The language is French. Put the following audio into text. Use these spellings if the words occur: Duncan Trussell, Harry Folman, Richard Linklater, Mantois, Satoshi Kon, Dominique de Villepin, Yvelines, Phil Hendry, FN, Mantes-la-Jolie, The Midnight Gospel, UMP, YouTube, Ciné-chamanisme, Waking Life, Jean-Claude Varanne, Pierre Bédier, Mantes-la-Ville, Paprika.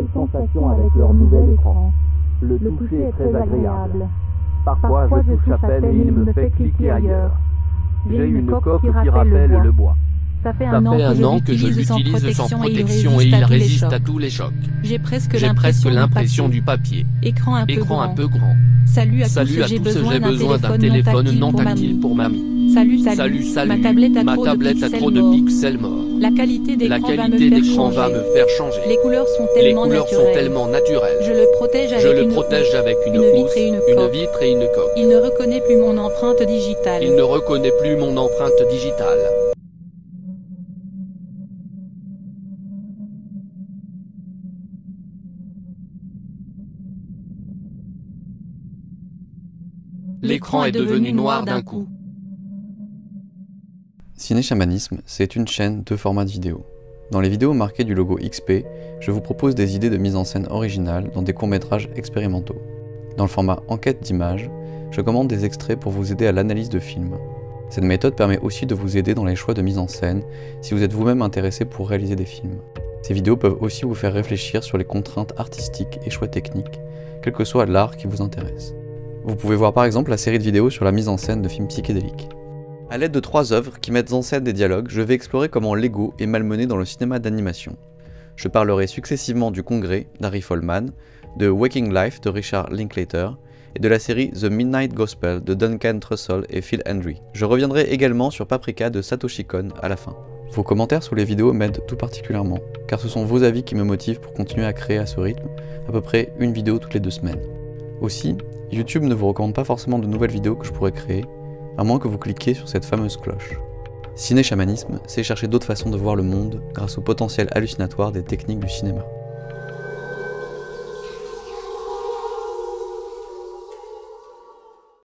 certaine sensation avec leur nouvel écran. Le toucher est très agréable. Parfois je touche à peine et il me fait cliquer ailleurs. J'ai une coque qui rappelle le bois. Ça fait un an que je l'utilise sans protection et il résiste à tous les chocs. J'ai presque l'impression du papier. Écran un peu grand. Salut à tous, j'ai besoin d'un téléphone non tactile pour mamie. Salut, ma tablette a trop de pixels morts. La qualité d'écran va me faire changer. Les couleurs sont tellement naturelles. Je le protège avec une housse, une vitre et une coque. Il ne reconnaît plus mon empreinte digitale. L'écran est devenu noir d'un coup. Ciné-chamanisme, c'est une chaîne de format de vidéo. Dans les vidéos marquées du logo XP, je vous propose des idées de mise en scène originale dans des courts-métrages expérimentaux. Dans le format enquête d'images, je commande des extraits pour vous aider à l'analyse de films. Cette méthode permet aussi de vous aider dans les choix de mise en scène si vous êtes vous-même intéressé pour réaliser des films. Ces vidéos peuvent aussi vous faire réfléchir sur les contraintes artistiques et choix techniques, quel que soit l'art qui vous intéresse. Vous pouvez voir par exemple la série de vidéos sur la mise en scène de films psychédéliques. A l'aide de 3 œuvres qui mettent en scène des dialogues, je vais explorer comment l'ego est malmené dans le cinéma d'animation. Je parlerai successivement du Congrès d'Harry Folman, de Waking Life de Richard Linklater et de la série The Midnight Gospel de Duncan Trussell et Phil Hendry. Je reviendrai également sur Paprika de Satoshi Kon à la fin. Vos commentaires sous les vidéos m'aident tout particulièrement, car ce sont vos avis qui me motivent pour continuer à créer à ce rythme, à peu près une vidéo toutes les 2 semaines. Aussi, YouTube ne vous recommande pas forcément de nouvelles vidéos que je pourrais créer, à moins que vous cliquiez sur cette fameuse cloche. Ciné-chamanisme, c'est chercher d'autres façons de voir le monde grâce au potentiel hallucinatoire des techniques du cinéma.